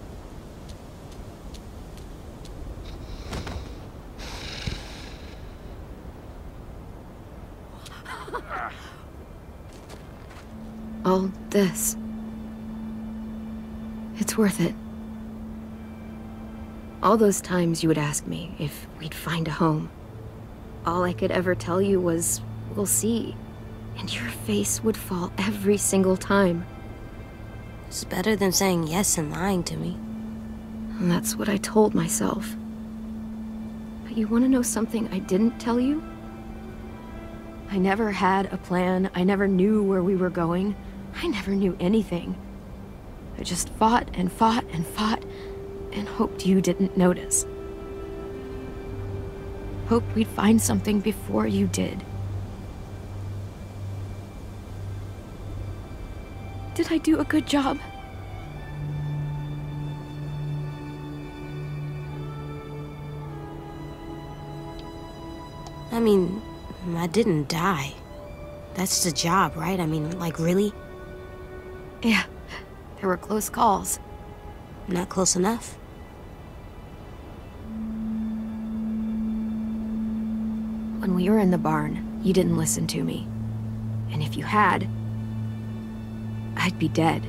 All this. It's worth it. All those times you would ask me if we'd find a home. All I could ever tell you was, we'll see. And your face would fall every single time. It's better than saying yes and lying to me. And that's what I told myself. But you want to know something I didn't tell you? I never had a plan. I never knew where we were going. I never knew anything. I just fought and fought and fought and hoped you didn't notice. Hoped we'd find something before you did. Did I do a good job? I mean, I didn't die. That's the job, right? I mean, like, really? Yeah, there were close calls. Not close enough. When we were in the barn, you didn't listen to me. And if you had, I'd be dead.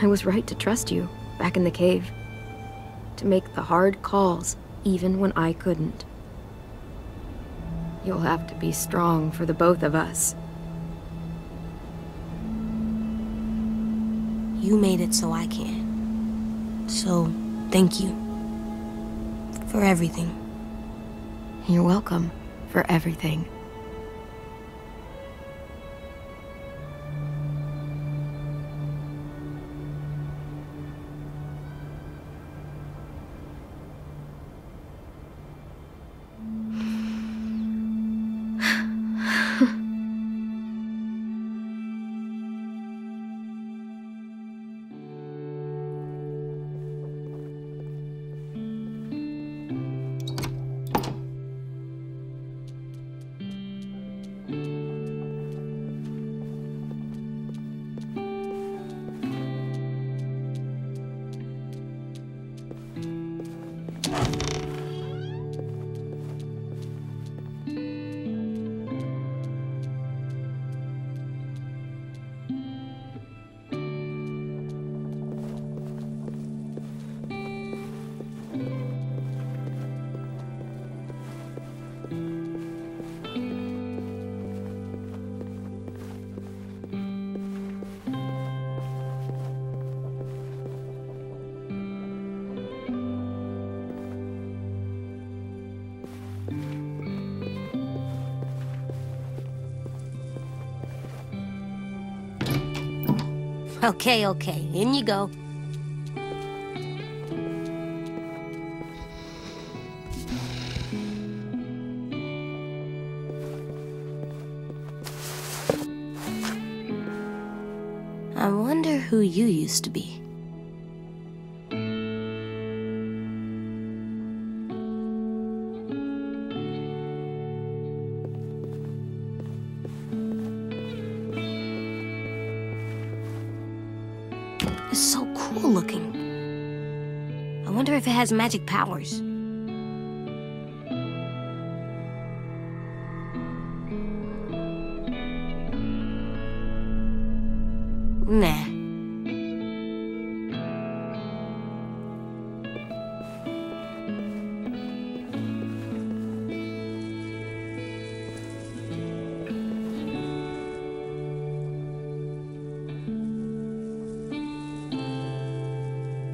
I was right to trust you, back in the cave. To make the hard calls, even when I couldn't. You'll have to be strong for the both of us. You made it so I can. So, thank you. For everything. You're welcome for everything. Okay, okay, in you go. I wonder who you used to be. It's so cool looking. I wonder if it has magic powers. Nah.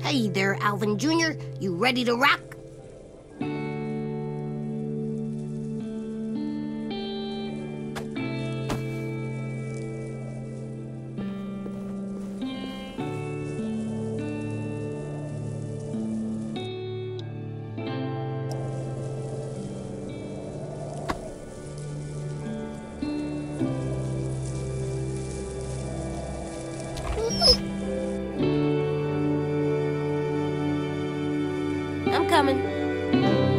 Hey there, Alvin Jr., you ready to rock? I'm coming.